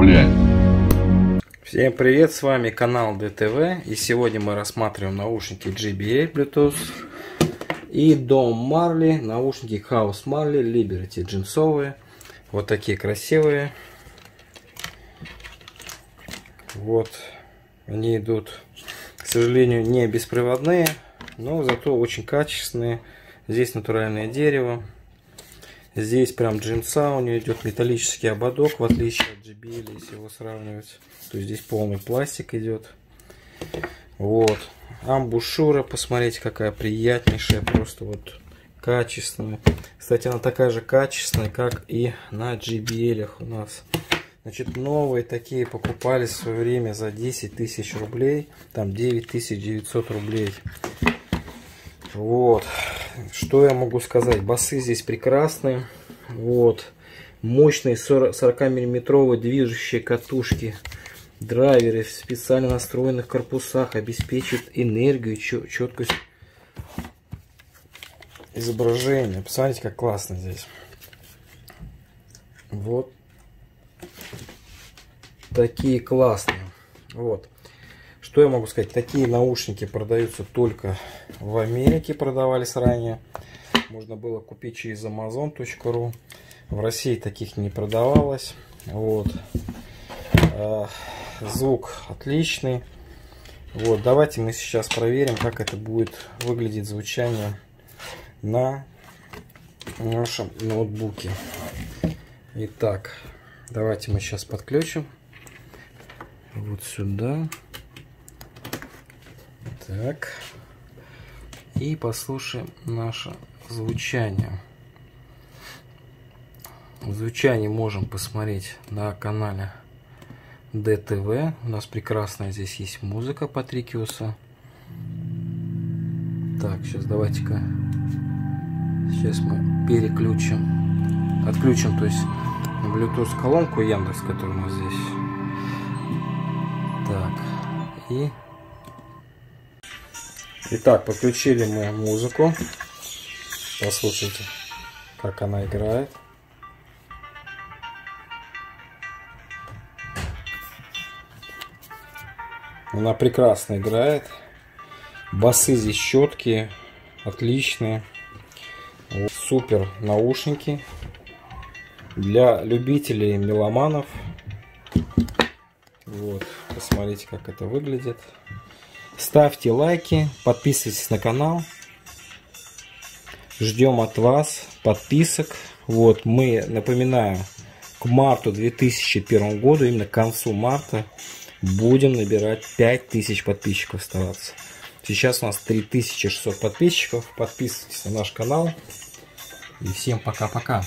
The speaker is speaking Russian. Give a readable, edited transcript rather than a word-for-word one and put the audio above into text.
управлять. Всем привет, с вами канал ДТВ, и сегодня мы рассматриваем наушники JBL Bluetooth и Дом Марли, наушники House Marley Liberate джинсовые, вот такие красивые. Вот они идут, к сожалению, не беспроводные, но зато очень качественные. Здесь натуральное дерево, здесь прям джинса, у нее идет металлический ободок, в отличие от JBL, если его сравнивать, то есть здесь полный пластик идет. Вот амбушюра, посмотрите, какая приятнейшая, просто вот качественная. Кстати, она такая же качественная, как и на JBL у нас. Значит, новые такие покупали в свое время за 10 тысяч рублей, там 9900 рублей. Вот что я могу сказать, басы здесь прекрасные. Вот мощные 40-миллиметровые движущие катушки, драйверы в специально настроенных корпусах обеспечат энергию, четкость изображения. Посмотрите, как классно здесь. Вот такие классные. Вот что я могу сказать, такие наушники продаются только в Америке, продавались ранее, можно было купить через Amazon.ru, в России таких не продавалось. Вот звук отличный. Вот давайте мы сейчас проверим, как это будет выглядеть звучание на нашем ноутбуке. Итак, давайте мы сейчас подключим вот сюда. Так, и послушаем наше звучание. Звучание можем посмотреть на канале ДТВ. У нас прекрасная здесь есть музыка по Трикиусу. Так, сейчас давайте-ка. Сейчас мы переключим. Отключим, то есть, Bluetooth колонку Яндекс, которая у нас здесь. Так, и... Итак, подключили мы музыку. Послушайте, как она играет. Она прекрасно играет. Басы здесь четкие, отличные. Вот, супер наушники для любителей меломанов. Вот, посмотрите, как это выглядит. Ставьте лайки, подписывайтесь на канал. Ждем от вас подписок. Вот, мы, напоминаю, к марту 2001 году, именно к концу марта, будем набирать 5000 подписчиков стараться. Сейчас у нас 3600 подписчиков. Подписывайтесь на наш канал. И всем пока-пока.